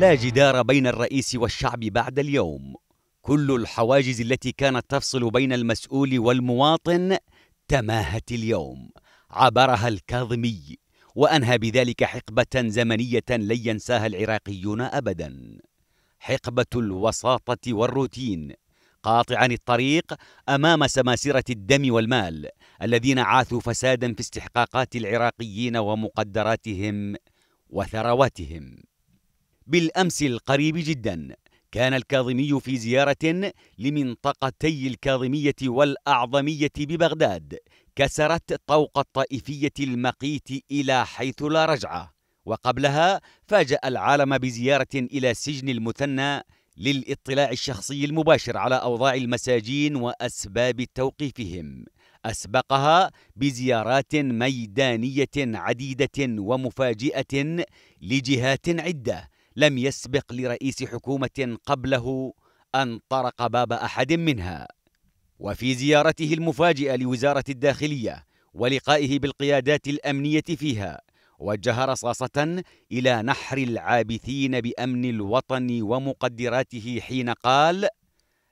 لا جدار بين الرئيس والشعب بعد اليوم. كل الحواجز التي كانت تفصل بين المسؤول والمواطن تماهت اليوم، عبرها الكاظمي وأنهى بذلك حقبة زمنية لن ينساها العراقيون أبداً، حقبة الوساطة والروتين، قاطعاً الطريق أمام سماسرة الدم والمال الذين عاثوا فساداً في استحقاقات العراقيين ومقدراتهم وثرواتهم. بالأمس القريب جداً كان الكاظمي في زيارة لمنطقتي الكاظمية والأعظمية ببغداد كسرت طوق الطائفية المقيت إلى حيث لا رجعة، وقبلها فاجأ العالم بزيارة إلى سجن المثنى للإطلاع الشخصي المباشر على أوضاع المساجين وأسباب توقيفهم، أسبقها بزيارات ميدانية عديدة ومفاجئة لجهات عدة لم يسبق لرئيس حكومة قبله أن طرق باب أحد منها. وفي زيارته المفاجئة لوزارة الداخلية ولقائه بالقيادات الأمنية فيها وجه رصاصة إلى نحر العابثين بأمن الوطن ومقدراته حين قال: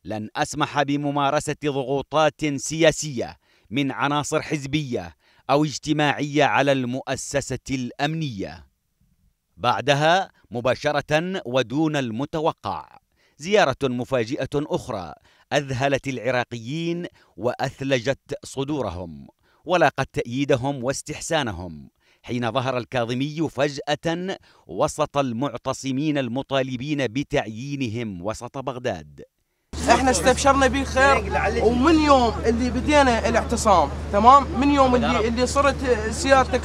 لن أسمح بممارسة ضغوطات سياسية من عناصر حزبية أو اجتماعية على المؤسسة الأمنية. بعدها مباشرة ودون المتوقع زيارة مفاجئة أخرى أذهلت العراقيين وأثلجت صدورهم ولاقت تأييدهم واستحسانهم حين ظهر الكاظمي فجأة وسط المعتصمين المطالبين بتعيينهم وسط بغداد. احنا استبشرنا بالخير، ومن يوم اللي بدينا الاعتصام تمام، من يوم اللي صرت سيادتك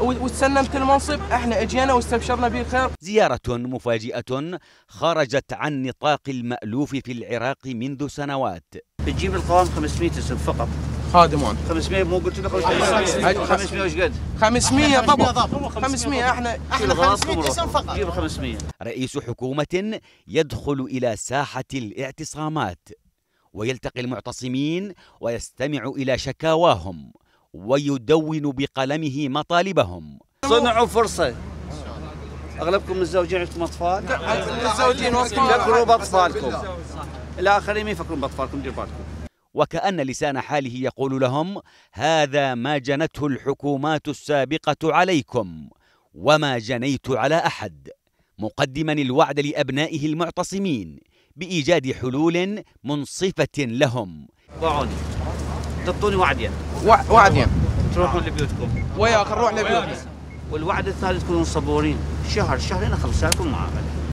وتسلمت المنصب احنا اجينا واستبشرنا بالخير. زيارة مفاجئة خرجت عن نطاق المألوف في العراق منذ سنوات. بتجيب القوام 500 اسم فقط خادمون، 500 مو قلت لك 500 وش قد؟ 500 طبعا 500 احنا 500 اسم فقط، جيب 500. رئيس حكومة يدخل إلى ساحة الاعتصامات ويلتقي المعتصمين ويستمع إلى شكاواهم ويدون بقلمه مطالبهم. صنعوا فرصة، أغلبكم متزوجين عندكم أطفال، متزوجين فكروا بأطفالكم، الآخرين ما يفكرون بأطفالكم، ديروا بالكم. وكأن لسان حاله يقول لهم: هذا ما جنته الحكومات السابقة عليكم وما جنيت على أحد، مقدما الوعد لأبنائه المعتصمين بإيجاد حلول منصفة لهم. ضعوني تعطوني وعدين وعدين تروحون لبيوتكم ويا أخر روح لبيوتكم، والوعد الثالث تكونون صبورين شهر شهرين أخلص لكم معاملة.